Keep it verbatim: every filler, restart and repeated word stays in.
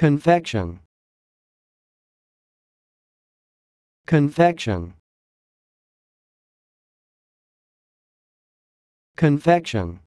Confection. Confection. Confection.